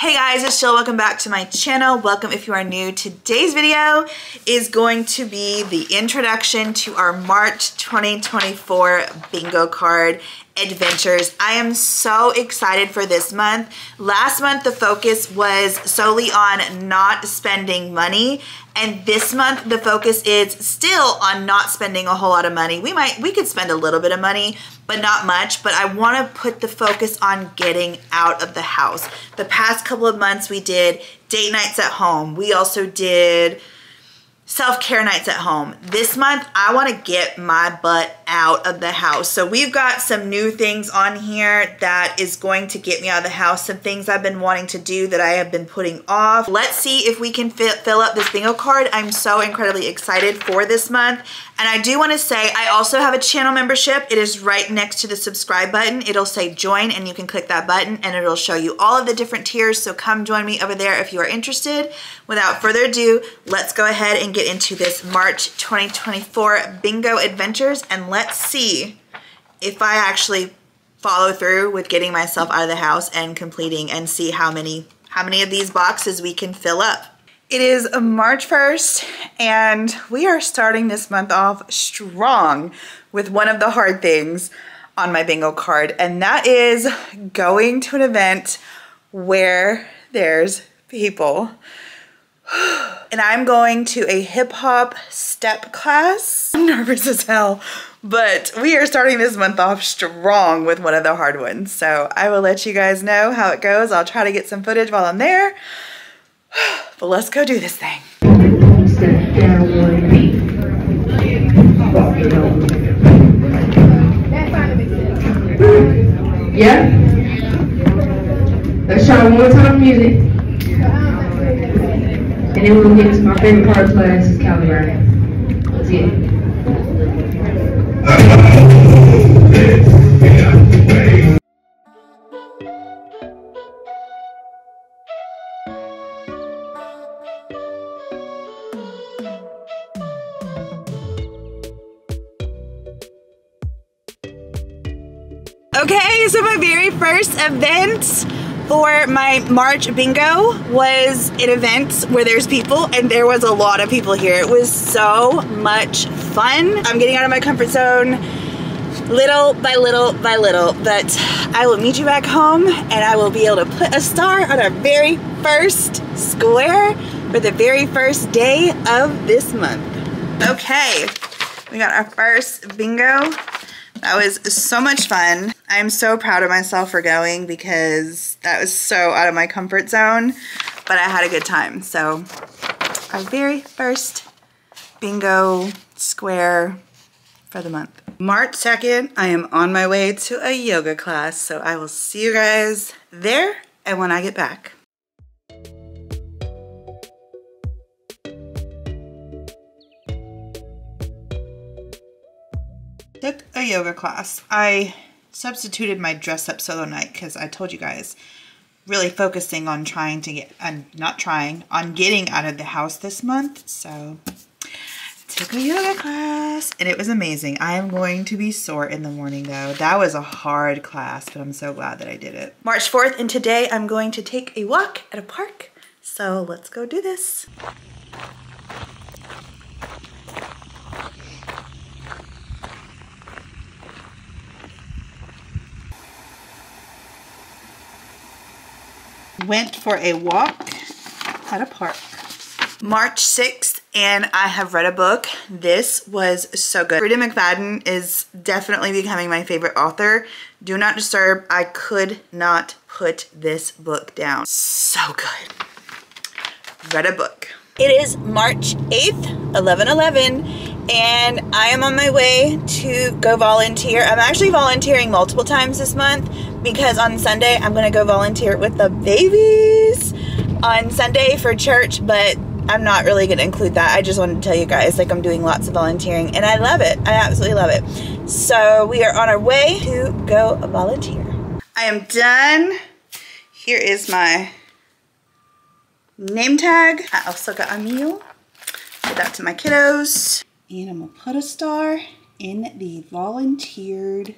Hey guys, it's Jill. Welcome back to my channel. Welcome if you are new. Today's video is going to be the introduction to our March 2024 bingo card adventures. I am so excited for this month. Last month, the focus was solely on not spending money. And this month, the focus is still on not spending a whole lot of money. We could spend a little bit of money, but not much. But I want to put the focus on getting out of the house. The past couple of months, we did date nights at home. We also did self-care nights at home. This month, I want to get my butt out of the house. So we've got some new things on here that is going to get me out of the house, some things I've been wanting to do that I have been putting off. Let's see if we can fill up this bingo card. I'm so incredibly excited for this month. And I do want to say, I also have a channel membership. It is right next to the subscribe button. It'll say join and you can click that button and it'll show you all of the different tiers. So come join me over there if you are interested. Without further ado, let's go ahead and get into this March 2024 bingo adventures, and let's see if I actually follow through with getting myself out of the house and completing, and see how many of these boxes we can fill up. It is March 1st and we are starting this month off strong with one of the hard things on my bingo card, and that is going to an event where there's people. And I'm going to a hip hop step class. I'm nervous as hell, but we are starting this month off strong with one of the hard ones. So I will let you guys know how it goes. I'll try to get some footage while I'm there, but let's go do this thing. Yeah? Let's try one more time, music. And then we'll get to my favorite part of class is Calibre. That's it. Okay, so my very first event for my March bingo was an event where there's people, and there was a lot of people here. It was so much fun. I'm getting out of my comfort zone little by little by little, but I will meet you back home and I will be able to put a star on our very first square for the very first day of this month. Okay, we got our first bingo. That was so much fun. I'm so proud of myself for going because that was so out of my comfort zone, but I had a good time. So our very first bingo square for the month. March 2nd, I am on my way to a yoga class, so I will see you guys there and when I get back. Took a yoga class. I substituted my dress up solo night because I told you guys, really focusing on getting out of the house this month. So I took a yoga class and it was amazing. I am going to be sore in the morning though. That was a hard class, but I'm so glad that I did it. March 4th, and today I'm going to take a walk at a park. So let's go do this. Went for a walk at a park. March 6th, and I have read a book. This was so good. Freida McFadden is definitely becoming my favorite author. Do Not Disturb. I could not put this book down. So good. Read a book. It is March 8th, 11:11. And I am on my way to go volunteer. I'm actually volunteering multiple times this month because on Sunday I'm gonna go volunteer with the babies on Sunday for church, but I'm not really gonna include that. I just wanted to tell you guys, like, I'm doing lots of volunteering and I love it. I absolutely love it. So we are on our way to go volunteer. I am done. Here is my name tag. I also got a meal. Give that to my kiddos. And I'm gonna put a star in the volunteered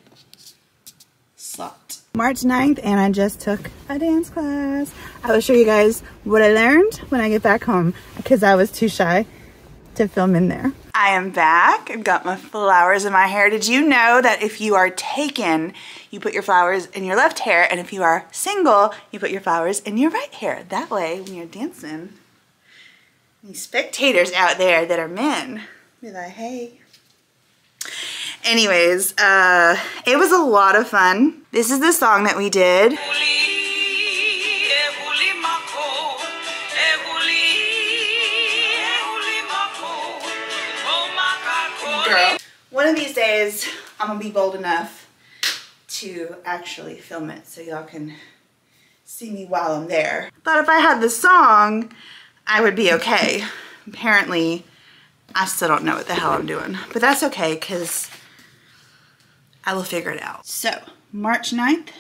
slot. March 9th and I just took a dance class. I will show you guys what I learned when I get back home because I was too shy to film in there. I am back. I've got my flowers in my hair. Did you know that if you are taken, you put your flowers in your left hair, and if you are single, you put your flowers in your right hair? That way, when you're dancing, these spectators out there that are men, they're like, hey. Anyways, it was a lot of fun. This is the song that we did. Girl. One of these days, I'm gonna be bold enough to actually film it so y'all can see me while I'm there. But if I had the song, I would be okay. Apparently, I still don't know what the hell I'm doing, but that's okay because I will figure it out. So, March 9th,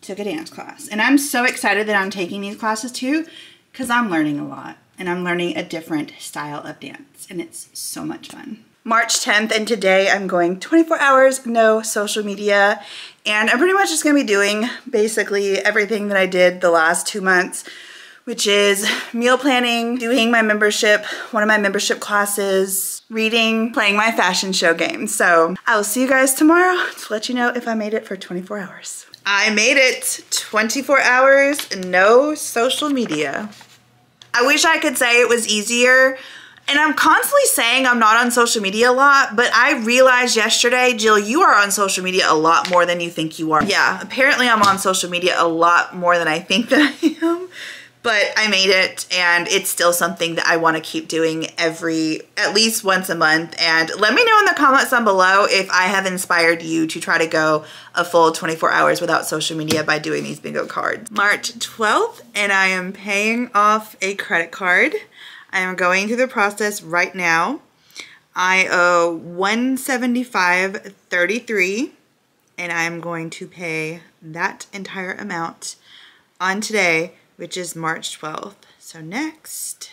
took a dance class. And I'm so excited that I'm taking these classes too because I'm learning a lot and I'm learning a different style of dance and it's so much fun. March 10th and today I'm going 24 hours, no social media. And I'm pretty much just gonna be doing basically everything that I did the last 2 months, which is meal planning, doing my membership, one of my membership classes, reading, playing my fashion show game. So I will see you guys tomorrow to let you know if I made it for 24 hours. I made it 24 hours, no social media. I wish I could say it was easier. And I'm constantly saying I'm not on social media a lot, but I realized yesterday, Jill, you are on social media a lot more than you think you are. Yeah, apparently I'm on social media a lot more than I think that I am. But I made it and it's still something that I want to keep doing at least once a month. And let me know in the comments down below if I have inspired you to try to go a full 24 hours without social media by doing these bingo cards. March 12th and I am paying off a credit card. I am going through the process right now. I owe $175.33 and I am going to pay that entire amount on today, which is March 12th. So next,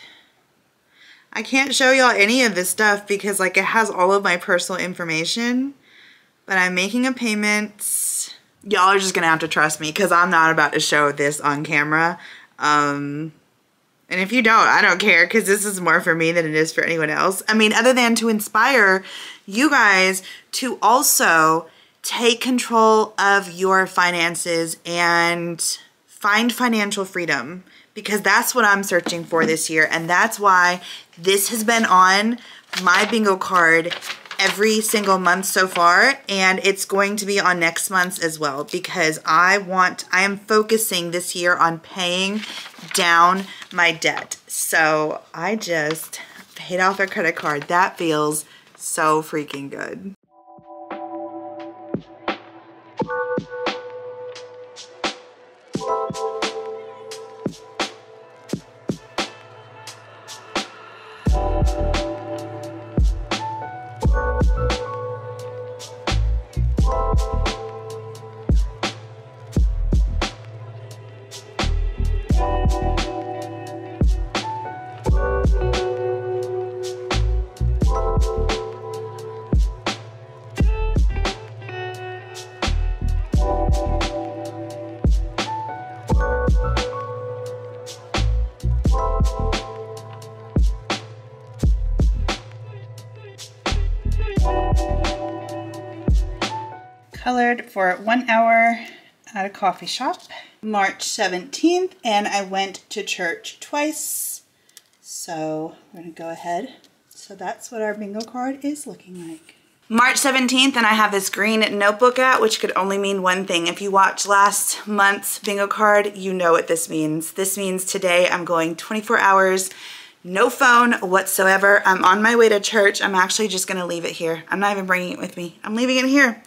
I can't show y'all any of this stuff because like it has all of my personal information, but I'm making a payment. Y'all are just gonna have to trust me because I'm not about to show this on camera. And if you don't, I don't care because this is more for me than it is for anyone else. I mean, other than to inspire you guys to also take control of your finances and find financial freedom, because that's what I'm searching for this year. And that's why this has been on my bingo card every single month so far. And it's going to be on next month's as well, because I am focusing this year on paying down my debt. So I just paid off a credit card. That feels so freaking good. Colored for 1 hour at a coffee shop. March 17th, and I went to church twice. So we're gonna go ahead. So that's what our bingo card is looking like. March 17th, and I have this green notebook out, which could only mean one thing. If you watched last month's bingo card, you know what this means. This means today I'm going 24 hours, no phone whatsoever. I'm on my way to church. I'm actually just gonna leave it here. I'm not even bringing it with me. I'm leaving it here.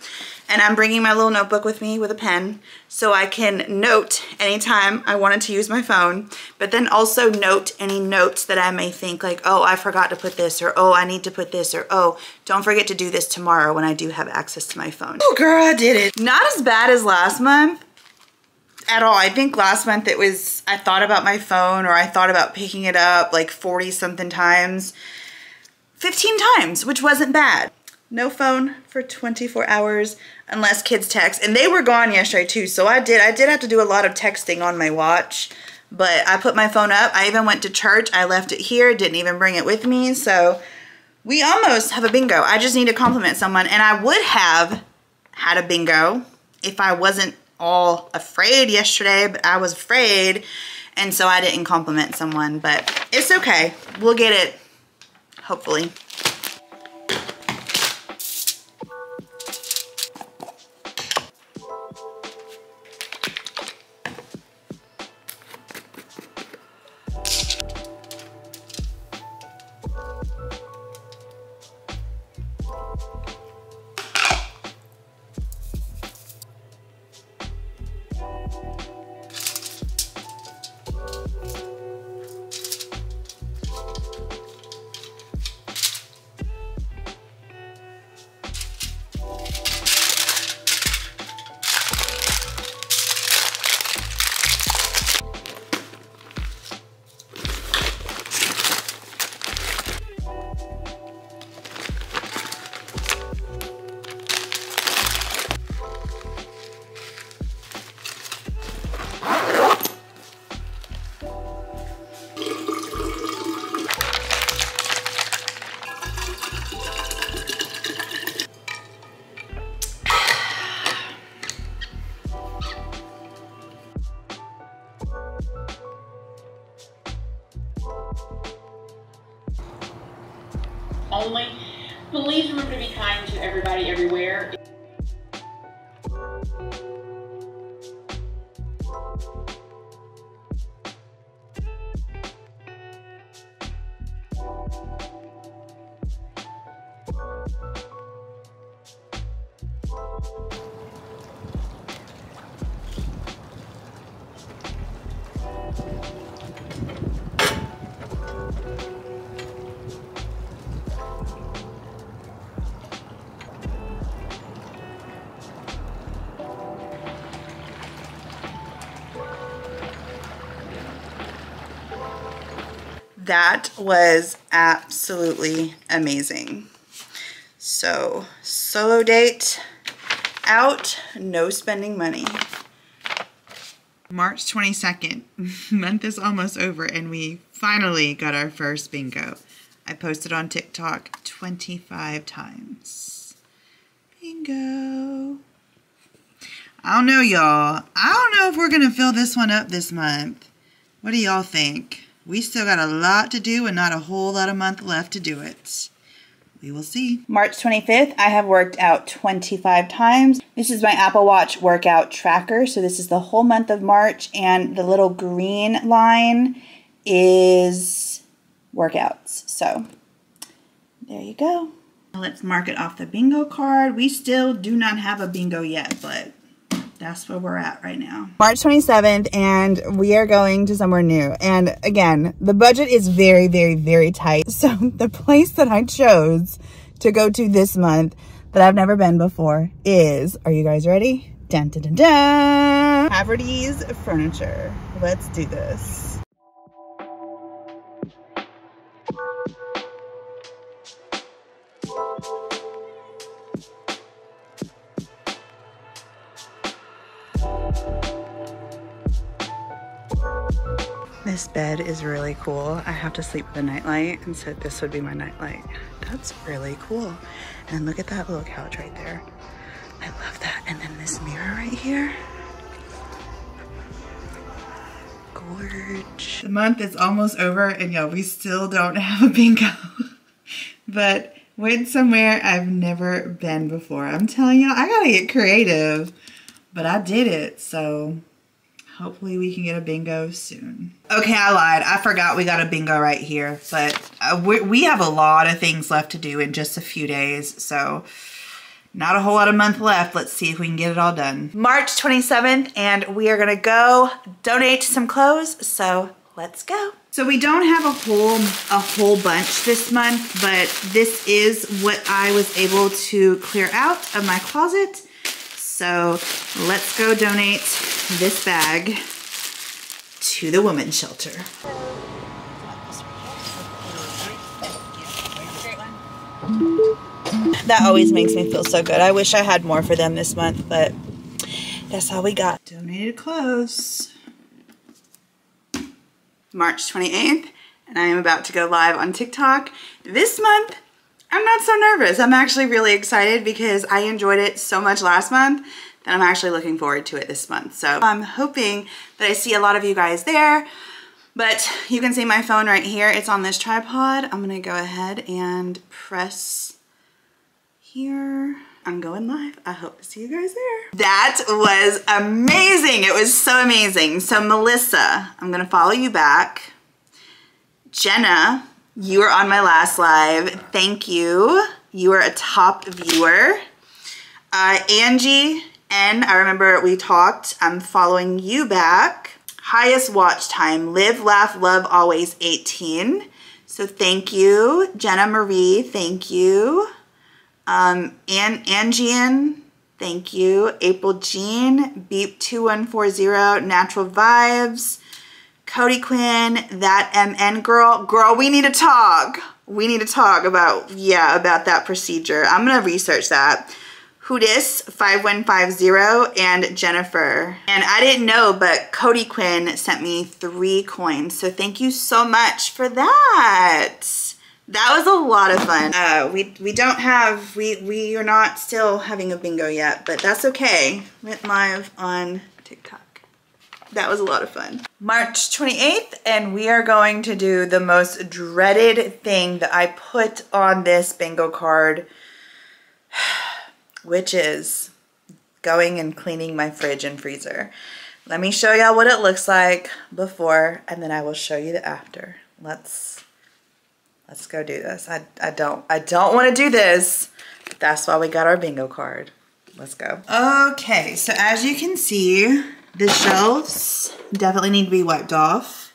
And I'm bringing my little notebook with me with a pen so I can note anytime I wanted to use my phone, but then also note any notes that I may think like, oh, I forgot to put this, or oh, I need to put this, or oh, don't forget to do this tomorrow when I do have access to my phone. Oh girl, I did it. Not as bad as last month at all. I think last month it was, I thought about my phone or I thought about picking it up like 40 something times, 15 times, which wasn't bad. No phone for 24 hours unless kids text. And they were gone yesterday too, so I did have to do a lot of texting on my watch. But I put my phone up. I even went to church. I left it here. Didn't even bring it with me. So we almost have a bingo. I just need to compliment someone. And I would have had a bingo if I wasn't all afraid yesterday. But I was afraid. And so I didn't compliment someone. But it's okay. We'll get it. Hopefully. Only. Please remember to be kind to everybody everywhere. That was absolutely amazing. So, solo date out, no spending money. March 22nd, month is almost over and we finally got our first bingo. I posted on TikTok 25 times. Bingo. I don't know, y'all. I don't know if we're gonna fill this one up this month. What do y'all think? We still got a lot to do and not a whole lot of month left to do it. We will see. March 25th, I have worked out 25 times. This is my Apple Watch workout tracker. So this is the whole month of March, and the little green line is workouts. So there you go. Let's mark it off the bingo card. We still do not have a bingo yet, but that's where we're at right now. March 27th, and we are going to somewhere new. And again, the budget is very, very, very tight. So the place that I chose to go to this month that I've never been before is, are you guys ready? Dun, dun, dun, dun. Haverty's Furniture. Let's do this. This bed is really cool. I have to sleep with a nightlight, and so this would be my nightlight. That's really cool. And look at that little couch right there. I love that. And then this mirror right here. Gorge. The month is almost over, and y'all, we still don't have a bingo. But went somewhere I've never been before. I'm telling y'all, I gotta get creative. But I did it, so hopefully we can get a bingo soon. Okay, I lied. I forgot we got a bingo right here, but we have a lot of things left to do in just a few days, so not a whole lot of month left. Let's see if we can get it all done. March 27th, and we are gonna go donate some clothes, so let's go. So we don't have a whole bunch this month, but this is what I was able to clear out of my closet. So let's go donate this bag to the women's shelter. That always makes me feel so good. I wish I had more for them this month, but that's all we got. Donated clothes. March 28th, and I am about to go live on TikTok. This month, I'm not so nervous. I'm actually really excited because I enjoyed it so much last month that I'm actually looking forward to it this month. So I'm hoping that I see a lot of you guys there. But you can see my phone right here. It's on this tripod. I'm gonna go ahead and press here. I'm going live. I hope to see you guys there. That was amazing. It was so amazing. So Melissa, I'm gonna follow you back. Jenna, you were on my last live. Thank you. You were a top viewer. Angie N, I remember we talked. I'm following you back. Highest watch time, live, laugh, love, always 18. So thank you, Jenna Marie, thank you. Angian, thank you. April Jean, Beep2140, Natural Vibes. Cody Quinn, that MN girl. Girl, we need to talk. We need to talk about, yeah, about that procedure. I'm gonna research that. Hudis 5150 and Jennifer. And I didn't know, but Cody Quinn sent me 3 coins. So thank you so much for that. That was a lot of fun. We are not still having a bingo yet, but that's okay. Went live on TikTok. That was a lot of fun. March 28th, and we are going to do the most dreaded thing that I put on this bingo card. Which is going and cleaning my fridge and freezer. Let me show y'all what it looks like before, and then I will show you the after. Let's go do this. I don't want to do this. But that's why we got our bingo card. Let's go. Okay, so as you can see, the shelves definitely need to be wiped off.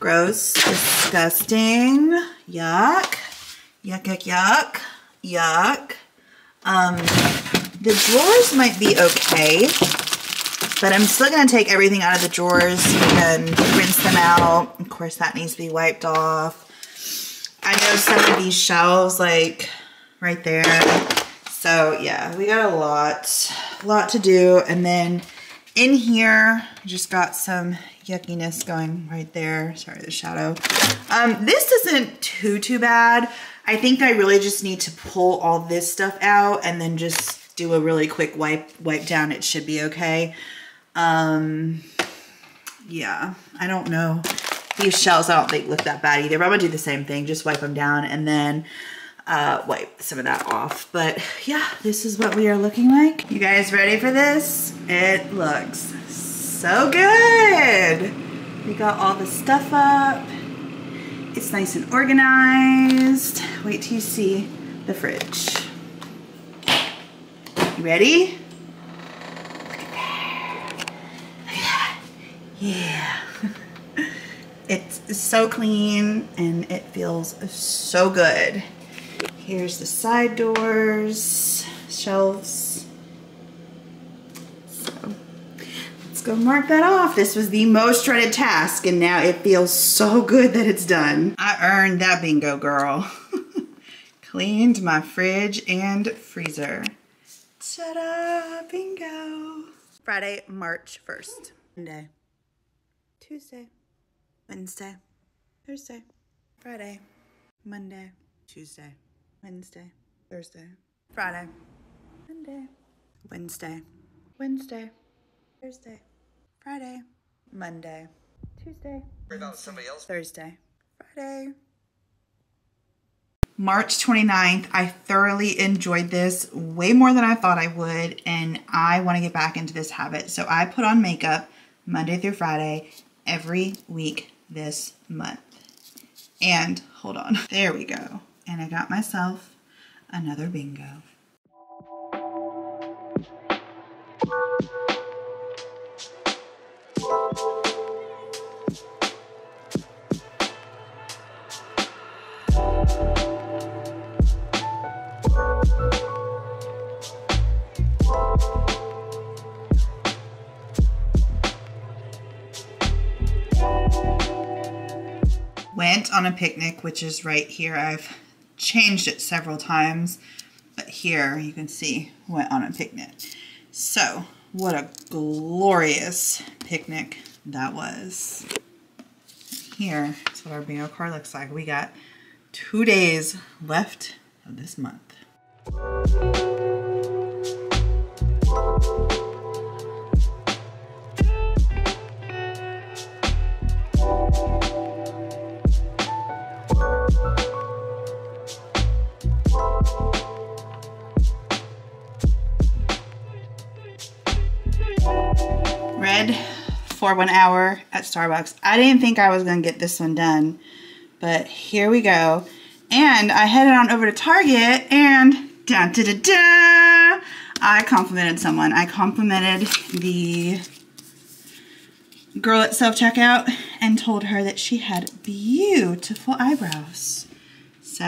Gross, disgusting, yuck, yuck, yuck, yuck, yuck. The drawers might be okay, but I'm still gonna take everything out of the drawers and rinse them out. Of course, that needs to be wiped off. I know some of these shelves, like right there. So yeah, we got a lot to do. And then in here, just got some yuckiness going right there. Sorry, the shadow. This isn't too bad. I think I really just need to pull all this stuff out and then just do a really quick wipe down. It should be okay. Yeah, I don't know. These shells I don't think look that bad either, but I'm gonna do the same thing. Just wipe them down and then wipe some of that off. But yeah, this is what we are looking like. You guys ready for this? It looks so good. We got all the stuff up. It's nice and organized. Wait till you see the fridge. You ready? Look at that. Look at that. Yeah. It's so clean and it feels so good. Here's the side doors, shelves. So go mark that off. This was the most dreaded task, and now it feels so good that it's done. I earned that bingo, girl. Cleaned my fridge and freezer. Ta-da, bingo. Friday, March 1st. Monday, Tuesday, Wednesday, Thursday, Friday, Monday, Tuesday, Wednesday, Thursday, Friday, Monday, Wednesday, Wednesday, Thursday. Friday, Monday, Tuesday, about somebody else. Thursday, Friday. March 29th, I thoroughly enjoyed this way more than I thought I would, and I want to get back into this habit. So I put on makeup Monday through Friday every week this month. And hold on, there we go. And I got myself another bingo. Went on a picnic, which is right here. I've changed it several times. But here you can see went on a picnic. So what a glorious picnic that was. Here is what our bingo card looks like. We got 2 days left of this month. Red for 1 hour at Starbucks. I didn't think I was going to get this one done, but here we go. And I headed on over to Target and da-da-da-da! I complimented someone. I complimented the girl at self-checkout and told her that she had beautiful eyebrows. So,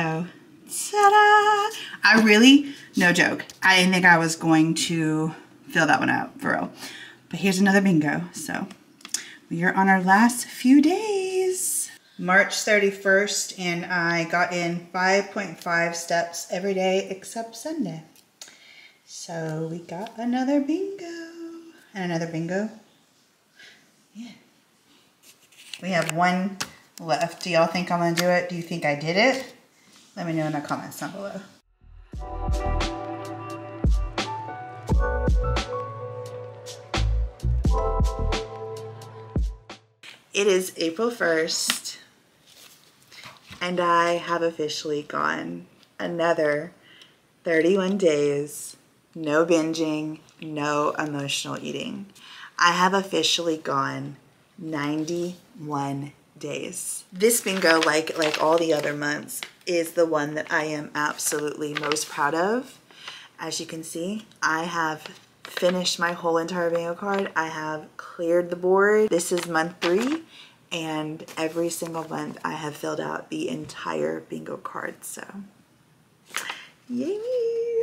ta-da! I really, no joke, I didn't think I was going to fill that one out, for real. But here's another bingo, so we are on our last few days. March 31st, and I got in 5.5 steps every day except Sunday. So we got another bingo. And another bingo. Yeah. We have one left. Do y'all think I'm gonna do it? Do you think I did it? Let me know in the comments down below. It is April 1st, and I have officially gone another 31 days, no binging, no emotional eating. I have officially gone 91 days. This bingo, like all the other months, is the one that I am absolutely most proud of. As you can see, I have finished my whole entire bingo card. I have cleared the board. This is month 3, and every single month I have filled out the entire bingo card, so yay!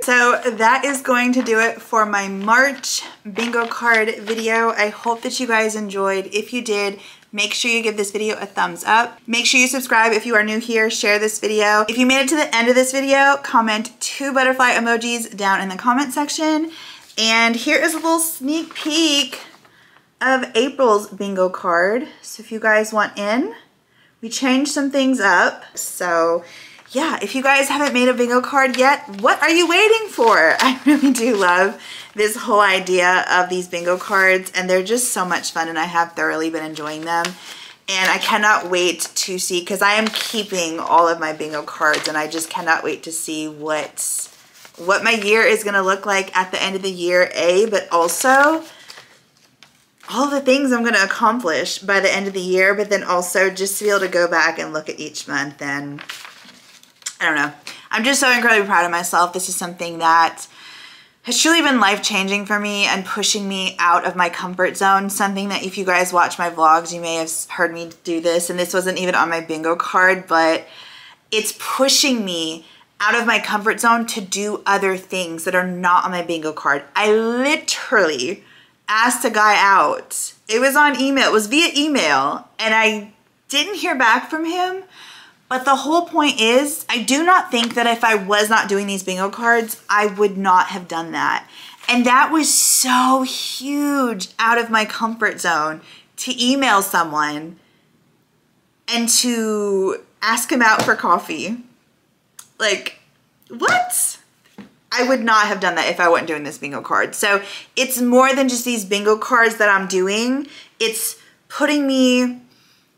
So that is going to do it for my March bingo card video. I hope that you guys enjoyed. If you did, make sure you give this video a thumbs up. Make sure you subscribe if you are new here. Share this video. If you made it to the end of this video, comment 2 butterfly emojis down in the comment section. And here is a little sneak peek of April's bingo card. So if you guys want in, we changed some things up. So yeah, if you guys haven't made a bingo card yet, what are you waiting for? I really do love this whole idea of these bingo cards, and they're just so much fun, and I have thoroughly been enjoying them. And I cannot wait to see, because I am keeping all of my bingo cards, and I just cannot wait to see what my year is gonna look like at the end of the year, but also all the things I'm gonna accomplish by the end of the year, but then also just to be able to go back and look at each month. And I don't know, I'm just so incredibly proud of myself. This is something that has truly been life-changing for me and pushing me out of my comfort zone. Something that if you guys watch my vlogs, you may have heard me do this, and this wasn't even on my bingo card, but it's pushing me out of my comfort zone to do other things that are not on my bingo card. I literally asked a guy out. It was on email, it was via email, and I didn't hear back from him. But the whole point is, I do not think that if I was not doing these bingo cards, I would not have done that. And that was so huge out of my comfort zone, to email someone and to ask him out for coffee. Like, what? I would not have done that if I wasn't doing this bingo card. So it's more than just these bingo cards that I'm doing. It's putting me,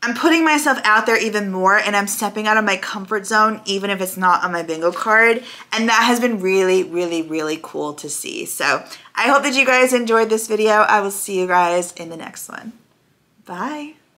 I'm putting myself out there even more, and I'm stepping out of my comfort zone even if it's not on my bingo card. And that has been really, really, really cool to see. So I hope that you guys enjoyed this video. I will see you guys in the next one. Bye.